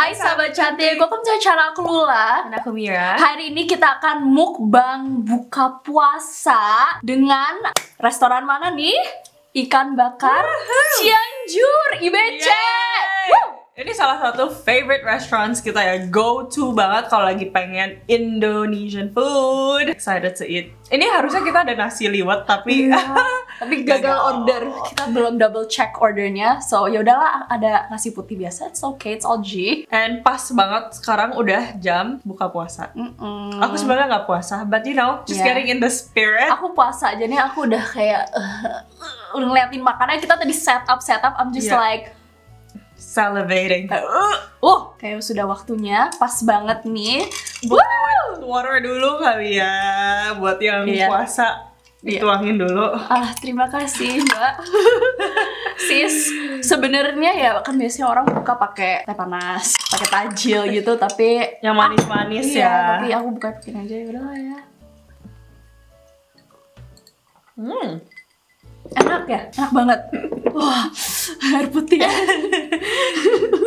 Hai sahabat cantik, welcome to channel aku Lula. Dan aku Mira. Hari ini kita akan mukbang buka puasa dengan restoran mana nih? Ikan bakar Cianjur, IBC. Ini salah satu favorite restaurants kita ya, go to banget kalau lagi pengen Indonesian food. Excited to eat. Ini harusnya kita ada nasi liwet tapi tapi gagal order. Kita belum double check ordernya. So yaudahlah, ada nasi putih biasa. It's okay, it's all G. And pas banget sekarang udah jam buka puasa. Aku sebenarnya nggak puasa, but you know, just getting in the spirit. Aku puasa, jadi aku udah kayak ngeliatin makanan kita tadi setup. I'm just like salivating. Kayak sudah waktunya, pas banget nih. Water dulu kali ya, buat yang puasa, dituangin dulu. Terima kasih Mbak. Sis, sebenarnya ya kan biasanya orang buka pakai teh panas, pakai tajil gitu, tapi yang manis-manis ya. Tapi aku buka bikin aja, udah lah ya. Enak ya? Enak banget. Wah, air putih ya.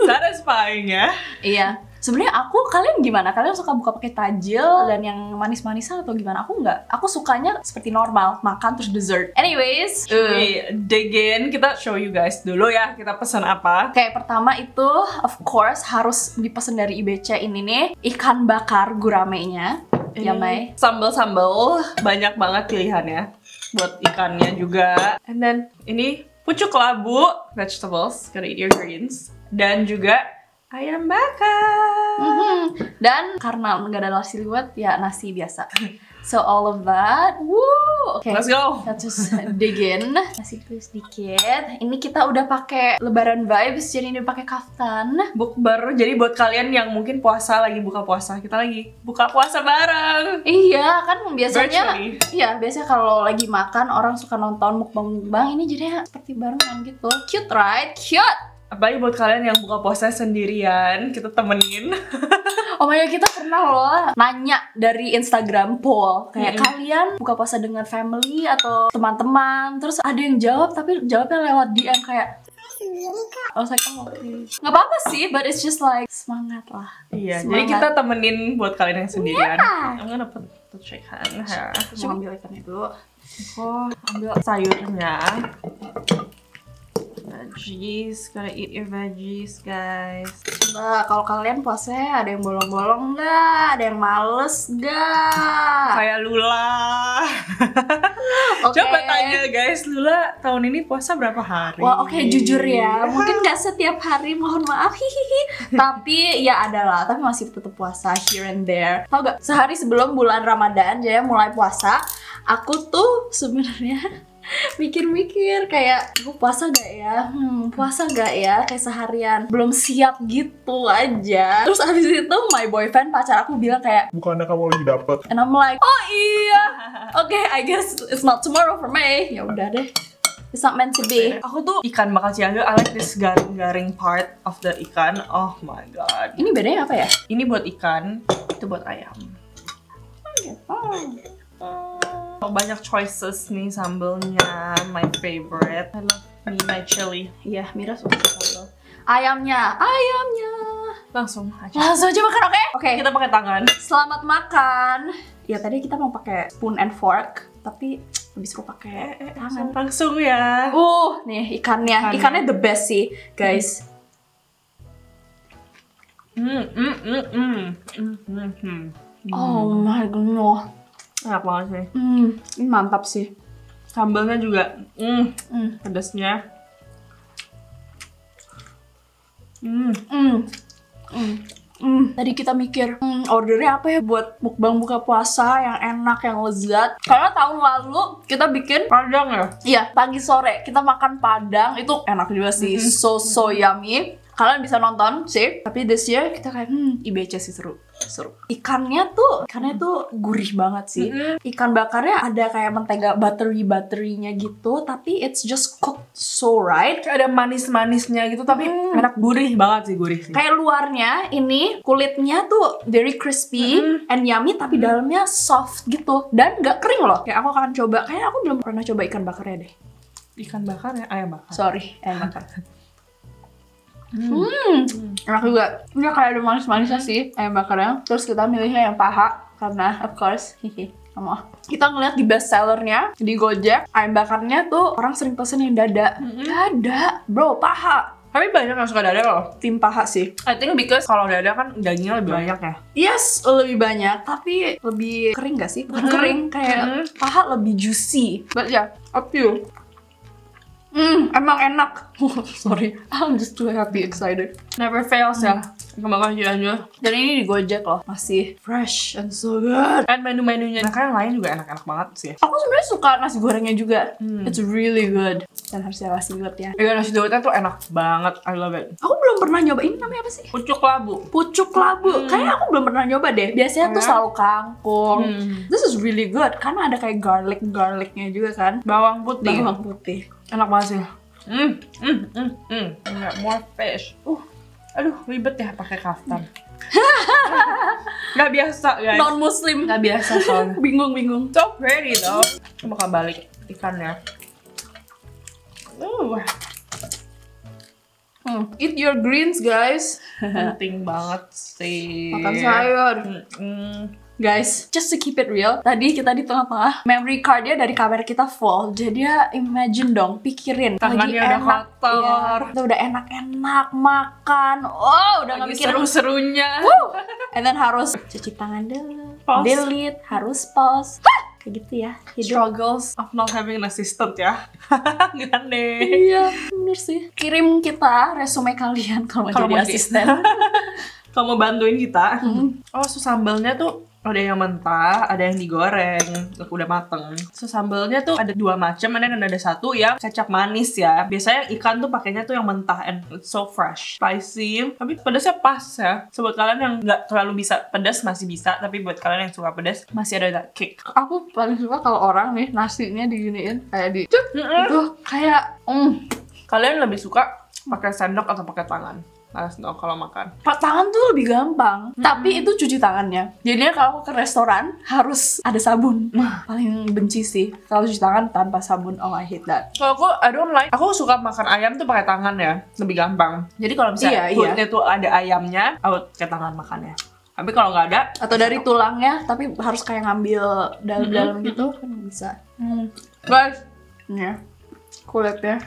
Satisfying ya? Iya. Sebenarnya aku, kalian gimana? Kalian suka buka pakai tajil dan yang manis-manisan atau gimana? Aku nggak. Aku sukanya seperti normal, makan terus dessert. Anyways, dig in. Kita show you guys dulu ya, kita pesan apa. Kayak pertama itu, of course, harus dipesan dari IBC ini nih. Ikan bakar gurame-nya. Yamai. Sambal-sambal, banyak banget pilihannya. Buat ikannya juga. And then ini pucuk labu, vegetables, gotta eat your greens. Dan juga ayam bakar. Dan karena nggak ada nasi liwet, ya nasi biasa. So all of that. Okay, let's go. Let's just dig in. Nasi plus sedikit. Ini kita udah pakai Lebaran vibes, jadi ini pakai kaftan. Bukber. Jadi buat kalian yang mungkin puasa, lagi buka puasa, kita lagi buka puasa bareng. Iya kan, biasanya. Iya, biasanya kalau lagi makan orang suka nonton mukbang-mukbang. Ini jadinya seperti barengan gitu. Cute right? Cute. Apalagi buat kalian yang buka puasa sendirian, kita temenin. Oh my God, kita pernah loh nanya dari Instagram poll kayak kalian buka puasa dengan family atau teman-teman, terus ada yang jawab tapi jawabnya lewat DM kayak sendiri Kak. Oh, saya okay. Nggak apa-apa sih, but it's just like semangat lah. Iya, semangat. Jadi kita temenin buat kalian yang sendirian. I'm gonna put the chicken here. Aku mau ambil ikannya dulu. Oh, ambil sayurnya. Veggies, gotta eat your veggies guys. Coba kalau kalian puasanya ada yang bolong-bolong nggak? Ada yang males nggak? Kayak Lula. Coba tanya guys, Lula tahun ini puasa berapa hari? Wah oke, jujur ya, mungkin nggak setiap hari, mohon maaf Tapi ya adalah, tapi masih tetap puasa here and there. Tau gak? Sehari sebelum bulan Ramadan, jadi mulai puasa, aku tuh sebenarnya mikir-mikir kayak aku puasa gak ya, puasa gak ya, kayak seharian belum siap gitu aja. Terus abis itu my boyfriend, pacar aku, bilang kayak bukannya kamu lagi dapet, and I'm like oh iya, okay, I guess it's not tomorrow for me. Ya udah deh, it's not meant to be. Aku tuh ikan bakar Cianjur, I like this garing-garing part of the ikan. Oh my god, ini bedanya apa ya? Ini buat ikan, itu buat ayam. Banyak choices nih sambelnya, my favorite. I love my chili. Iya, Mira suka sambel. Ayamnya langsung aja makan, oke? Oke, kita pakai tangan. Selamat makan. Ya tadi kita mau pakai spoon and fork, tapi lebih seru pakai tangan. Langsung ya. Nih ikannya the best sih, guys. Oh my god. Enak banget sih. Ini mantap sih. Sambalnya juga. Pedasnya. Tadi kita mikir, ordernya apa ya buat mukbang buka puasa yang enak, yang lezat. Karena tahun lalu kita bikin padang ya? Iya, pagi sore kita makan padang. Itu enak juga sih, so yummy. Kalian bisa nonton sih, tapi this year kita kayak IBC sih seru. Ikannya tuh gurih banget sih. Ikan bakarnya ada kayak mentega buttery-nya gitu, tapi it's just cooked so right. Kayak ada manis-manisnya gitu, tapi enak, gurih banget sih, Kayak luarnya ini kulitnya tuh very crispy and yummy, tapi dalamnya soft gitu dan nggak kering loh. Kayak aku akan coba, kayaknya aku belum pernah coba ikan bakarnya deh. Ikan bakar ya? Ayam bakar. Sorry, ayam bakar. Enak juga. Ini kayak ada manis-manisnya sih ayam bakarnya. Terus kita milihnya yang paha karena of course kita ngeliat di best sellernya di Gojek, ayam bakarnya tuh orang sering pesen yang dada. Dada bro, paha. Tapi banyak yang suka dada loh. Tim paha sih. I think because kalau dada kan dagingnya lebih banyak ya. Yes, lebih banyak. Tapi lebih kering gak sih? Bukan kering, kayak paha lebih juicy. But yeah, up you. Emang enak. Sorry, I'm just too happy, excited. Never fails ya. Kembali aja. Dan ini di Gojek loh. Masih fresh and so good. Dan menu-menunya. Nah, yang lain juga enak-enak banget sih. Aku sebenarnya suka nasi gorengnya juga. It's really good. Dan harusnya nasi liwet ya. Iya, nasi liwetnya tuh enak banget. I love it. Aku belum pernah nyoba. Ini namanya apa sih? Pucuk labu. Pucuk labu. Kayaknya aku belum pernah nyoba deh. Biasanya tuh selalu kangkung. This is really good. Karena ada kayak garlic-garlicnya juga kan. Bawang putih. Bawang putih. Enak banget sih. More fish. Aduh, ribet ya pakai kaftan. Gak biasa guys. Non muslim. Gak biasa soalnya. Bingung. So pretty though. Aku bakal balik ikannya. Eat your greens guys. Penting banget sih. Makan sayur. Guys, just to keep it real, tadi kita di tengah-tengah memory cardnya dari kamera kita full. Jadi ya imagine dong, pikirin tangannya lagi udah enak, kotor ya, kita udah enak-enak makan. Oh, udah gak mikirin seru-serunya. And then harus cuci tangan dulu, pause. Delete, harus pause. Kayak gitu ya, struggles of not having an assistant ya. Gak deh. Iya, bener sih. Kirim kita resume kalian kalau mau jadi asisten. Kalau mau bantuin kita. Oh, so sambalnya tuh ada yang mentah, ada yang digoreng, udah mateng. So, sambalnya tuh ada dua macam, dan ada satu yang kecap manis ya. Biasanya ikan tuh pakainya tuh yang mentah, and it's so fresh. Spicy, tapi pedasnya pas ya. So, buat kalian yang nggak terlalu bisa pedas, masih bisa. Tapi buat kalian yang suka pedas, masih ada that kick. Aku paling suka kalau orang nih, nasinya diginiin, kayak di... Itu kayak... Kalian lebih suka pakai sendok atau pakai tangan? Kalau makan tangan tuh lebih gampang, tapi itu cuci tangannya. Jadinya kalau ke restoran harus ada sabun. Paling benci sih kalau cuci tangan tanpa sabun. Oh, I hate that. Kalau aku, I don't like. Aku suka makan ayam tuh pakai tangan ya, lebih gampang. Jadi kalau misalnya foodnya tuh ada ayamnya, aku pakai tangan makannya. Tapi kalau nggak ada, atau dari tulangnya, tapi harus kayak ngambil dalam-dalam gitu kan bisa. Guys, ya kulitnya.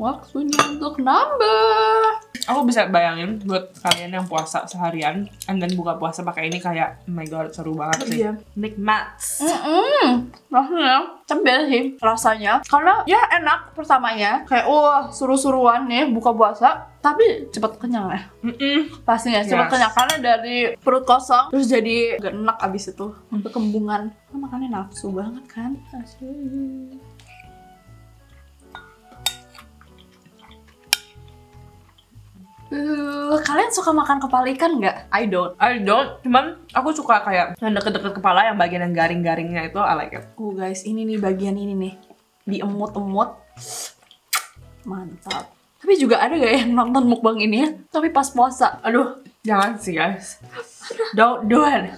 Waktunya untuk nambah. Aku bisa bayangin buat kalian yang puasa seharian dan buka puasa pakai ini kayak, oh my god, seru banget sih. Nikmat. Rasanya cembil sih rasanya. Karena ya enak pertamanya. Kayak suruh-suruan nih buka puasa. Tapi cepet kenyang ya. Pastinya cepet kenyang. Karena dari perut kosong terus jadi gak enak abis itu. Kembungan. Makannya nafsu banget kan. Asyik. Kalian suka makan kepala ikan nggak? I don't. Cuman aku suka kayak yang deket-deket kepala, yang bagian yang garing-garingnya itu I like it. Guys, ini nih bagian ini nih. Diemut-emut. Mantap. Tapi juga ada gak yang nonton mukbang ini ya? Tapi pas puasa. Aduh, jangan sih guys. Don't do it.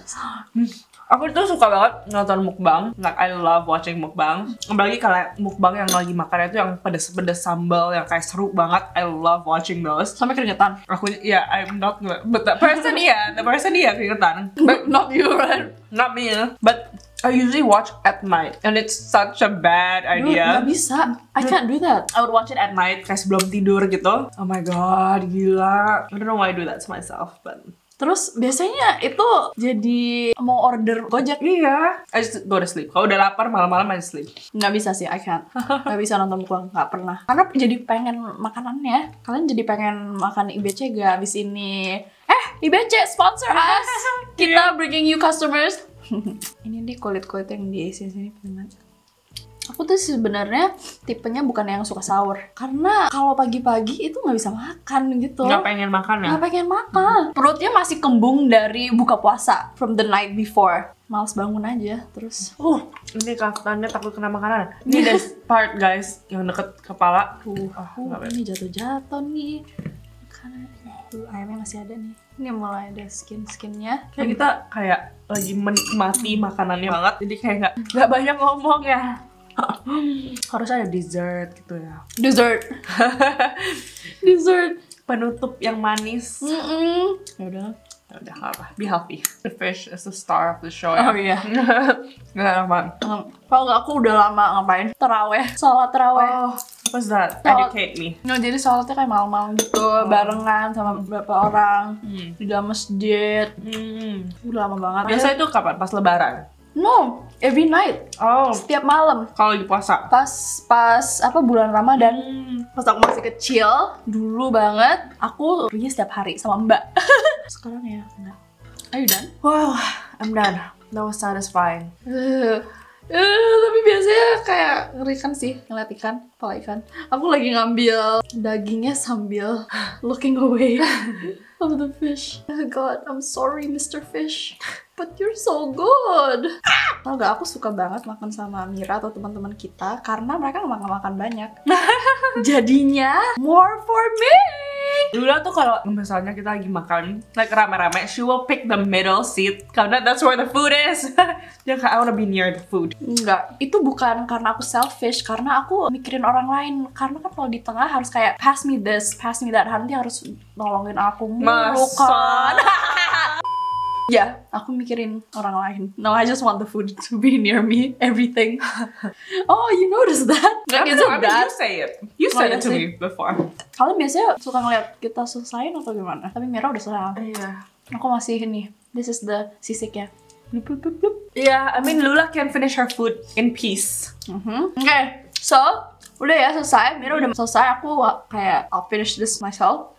Aku tuh suka banget nonton mukbang. Like, I love watching mukbang. Apalagi kalau mukbang yang lagi makannya itu yang pedes-pedes sambal, yang kayak seru banget. I love watching those. Sampai keringetan. Aku, ya, I'm not, but the person the person keringetan. But not you, right? Not me. But I usually watch at night, and it's such a bad idea. Gak bisa, I can't do that. I would watch it at night, kayak sebelum tidur gitu. Oh my god, gila. I don't know why I do that to myself, but... Terus biasanya itu jadi mau order Gojek. Iya. I just go to sleep. Kalau udah lapar malam-malam I sleep. Nggak bisa sih, I can't. Nggak bisa nonton mukbang, nggak pernah. Karena jadi pengen makanannya. Kalian jadi pengen makan IBC gak abis ini? IBC sponsor us. Kita bringing you customers. Ini nih kulit-kulit yang diisi sini banget. Aku tuh sebenarnya tipenya bukan yang suka sahur. Karena kalau pagi-pagi itu nggak bisa makan gitu. Nggak pengen makan ya? Nggak pengen makan. Perutnya masih kembung dari buka puasa. From the night before. Males bangun aja terus. Ini kaftannya takut kena makanan. Ini this part guys. Yang deket kepala. Ini jatuh-jatuh nih. Makanan. Ayamnya masih ada nih. Ini mulai ada skin-skinnya. Kayak kita kayak lagi menikmati makanannya banget. Jadi kayak nggak banyak ngomong ya. Harus ada dessert gitu ya. Dessert. Dessert. Penutup yang manis. Yaudah apa? Be happy. The fish is the star of the show. Ya? Oh iya. Kalau nggak aku udah lama ngapain? Terawih. Sholat terawih. Oh, what's that? Sholat. Educate me. No, jadi sholatnya kayak malam-malam gitu, barengan sama beberapa orang di dalam masjid. Udah lama banget. Biasanya itu kapan? Pas Lebaran? No, every night. Oh, setiap malam. Kalau lagi puasa? Pas apa bulan Ramadan. Pas aku masih kecil, dulu banget, aku pergi setiap hari sama Mbak. Sekarang ya, enggak. Are you done? Wow, I'm done. That was satisfying. Tapi biasanya kayak ngerikan sih ngeliat ikan, kepala ikan. Aku lagi ngambil dagingnya sambil looking away of the fish. Oh God, I'm sorry Mr. Fish, but you're so good. Tau gak, aku suka banget makan sama Mira atau teman-teman kita karena mereka nggak makan banyak. Jadinya more for me. Lula tuh kalau misalnya kita lagi makan like rame-rame, she will pick the middle seat karena that's where the food is. Dia kayak I wanna be near the food. Enggak, itu bukan karena aku selfish, karena aku mikirin orang lain. Karena kan kalau di tengah harus kayak pass me this, pass me that, nanti harus nolongin aku mulu kan. Ya, aku mikirin orang lain. No, I just want the food to be near me. Everything. Oh, you noticed that? Like, I mean, you say it. You said it to me before. Kalian biasanya suka ngeliat kita selesain atau gimana? Tapi Mira udah selesai. Iya. Aku masih ini. This is the sisiknya. Yeah, I mean Lula can finish her food in peace. Okay, so udah ya selesai. Mira udah selesai. Aku kayak I'll finish this myself.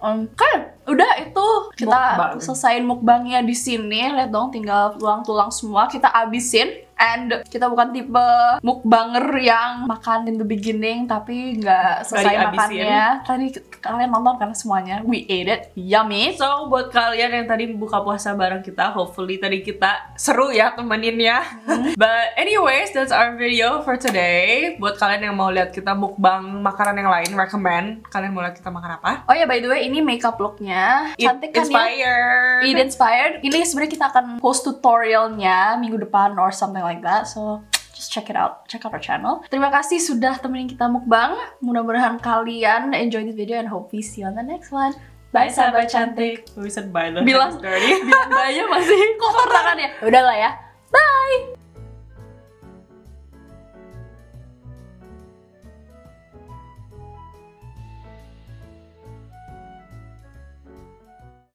Kan udah itu kita mukbang. Selesain mukbangnya di sini, lihat dong tinggal tulang-tulang semua kita abisin. And kita bukan tipe mukbanger yang makan in the beginning tapi nggak selesai makannya. Tadi kalian nonton karena semuanya we ate it, yummy. So buat kalian yang tadi buka puasa bareng kita, hopefully tadi kita seru ya temeninnya. But anyways, that's our video for today. Buat kalian yang mau lihat kita mukbang makanan yang lain, recommend kalian mau lihat kita makan apa. Oh ya, by the way, ini makeup looknya. Cantik kan inspired. Ya? It inspired. Ini sebenarnya kita akan post tutorialnya minggu depan or something like that. So just check it out. Check out our channel. Terima kasih sudah temenin kita mukbang. Mudah-mudahan kalian enjoy this video and hope we see you on the next one. Bye sahabat cantik. We said bye. Bilang dirty. Bilangnya masih kotor tangannya. Udahlah ya. Bye.